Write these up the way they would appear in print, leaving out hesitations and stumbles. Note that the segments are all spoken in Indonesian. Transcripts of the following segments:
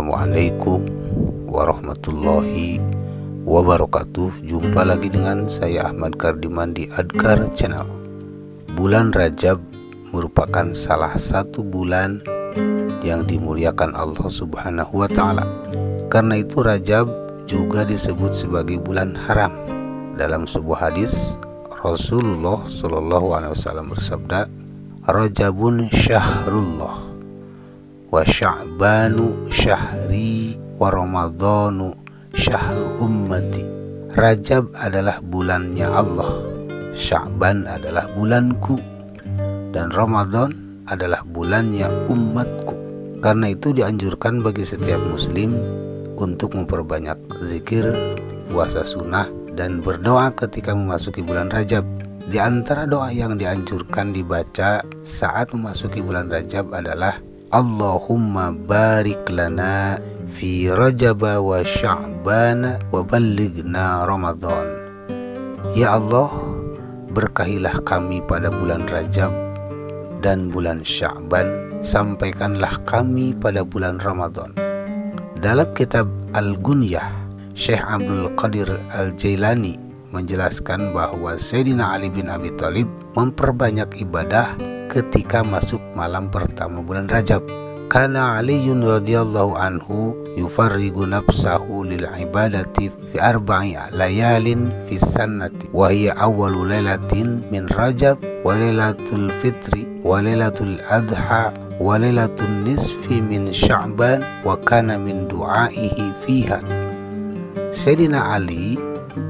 Assalamualaikum warahmatullahi wabarakatuh. Jumpa lagi dengan saya Ahmad Kardiman di Adkar Channel. Bulan Rajab merupakan salah satu bulan yang dimuliakan Allah Subhanahu wa Ta'ala. Karena itu Rajab juga disebut sebagai bulan haram. Dalam sebuah hadis Rasulullah Shallallahu Alaihi Wasallam bersabda, "Rajabun syahrullah wa sya'banu syahri wa ramadhanu syahru ummati." Rajab adalah bulannya Allah, Sya'ban adalah bulanku, dan Ramadan adalah bulannya umatku. Karena itu dianjurkan bagi setiap muslim untuk memperbanyak zikir, puasa sunnah, dan berdoa ketika memasuki bulan Rajab. Di antara doa yang dianjurkan dibaca saat memasuki bulan Rajab adalah Allahumma barik lana fi Rajaba wa Sya'bana wa ballighna Ramadan. Ya Allah, berkahilah kami pada bulan Rajab dan bulan Sya'ban, sampaikanlah kami pada bulan Ramadan. Dalam kitab Al-Gunyah, Syekh Abdul Qadir Al-Jailani menjelaskan bahwa Sayyidina Ali bin Abi Thalib memperbanyak ibadah ketika masuk malam pertama bulan Rajab. Kana Aliun radhiyallahu anhu yufarrigu nafsahu lil ibadati fi arba'i layalin fi sanati, wa hiya awwalu lailatin min Rajab wa lailatul fitri wa lailatul adha wa lailatul nisfi min Sya'ban, wa kana min du'aihi fiha. Sayyidina Ali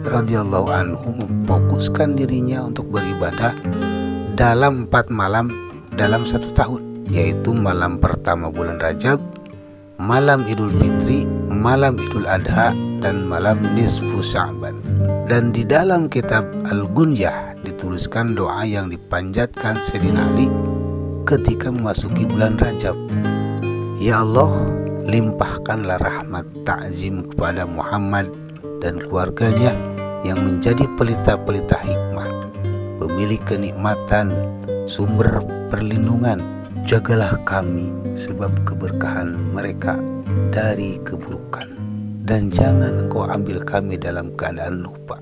radhiyallahu anhu memfokuskan dirinya untuk beribadah dalam 4 malam dalam 1 tahun, yaitu malam pertama bulan Rajab, malam Idul Fitri, malam Idul Adha, dan malam Nisfu Sya'ban. Dan di dalam kitab Al-Gunyah dituliskan doa yang dipanjatkan Sayyidina Ali ketika memasuki bulan Rajab. Ya Allah, limpahkanlah rahmat ta'zim kepada Muhammad dan keluarganya yang menjadi pelita-pelita hikmah, pemilik kenikmatan, sumber perlindungan. Jagalah kami sebab keberkahan mereka dari keburukan, dan jangan engkau ambil kami dalam keadaan lupa.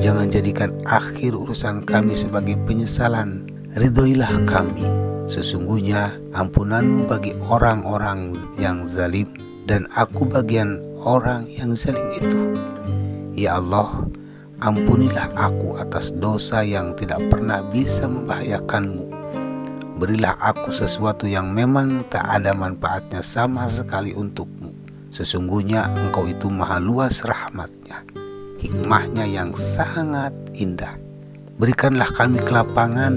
Jangan jadikan akhir urusan kami sebagai penyesalan. Ridhoilah kami, sesungguhnya ampunanmu bagi orang-orang yang zalim, dan aku bagian orang yang zalim itu. Ya Allah, ampunilah aku atas dosa yang tidak pernah bisa membahayakanmu. Berilah aku sesuatu yang memang tak ada manfaatnya sama sekali untukmu. Sesungguhnya engkau itu maha luas rahmatnya, hikmahnya yang sangat indah. Berikanlah kami kelapangan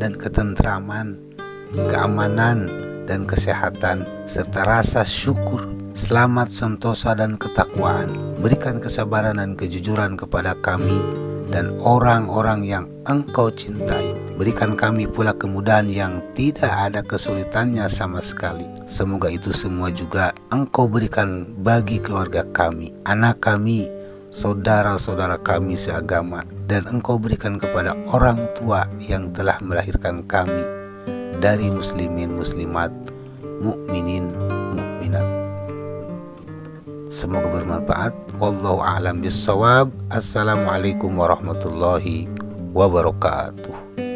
dan ketentraman, keamanan dan kesehatan, serta rasa syukur, selamat, sentosa, dan ketakwaan. Berikan kesabaran dan kejujuran kepada kami dan orang-orang yang engkau cintai. Berikan kami pula kemudahan yang tidak ada kesulitannya sama sekali. Semoga itu semua juga engkau berikan bagi keluarga kami, anak kami, saudara-saudara kami seagama, dan engkau berikan kepada orang tua yang telah melahirkan kami dari muslimin, muslimat, mukminin, mukminat. Semoga bermanfaat. Wallahu a'lam bissawab. Assalamualaikum warahmatullahi wabarakatuh.